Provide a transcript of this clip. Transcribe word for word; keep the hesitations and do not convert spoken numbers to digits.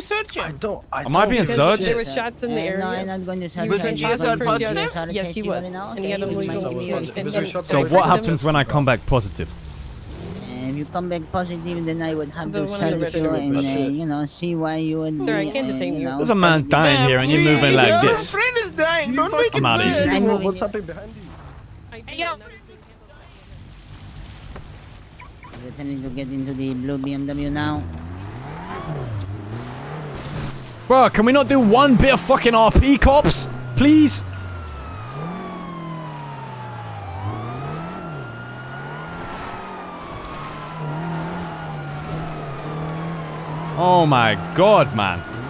you searching? I don't. I Am don't I being searched? There were shots in the uh, area. No, I'm not going to search. Wasn't G S R positive? Yes, he was. And he had a bleeding. So what happens when I come back positive? If you come back positive, then I would have the to search you and, uh, you know, see why you would Sir, be, I can't uh, detain you. Know, there's a man dying here and you're moving like your this. Your friend is dying. Don't make it bad. What's happening behind you? Hey, yo. Is it time to get into the blue B M W now? Bro, can we not do one bit of fucking R P, cops? Please? Oh my god, man.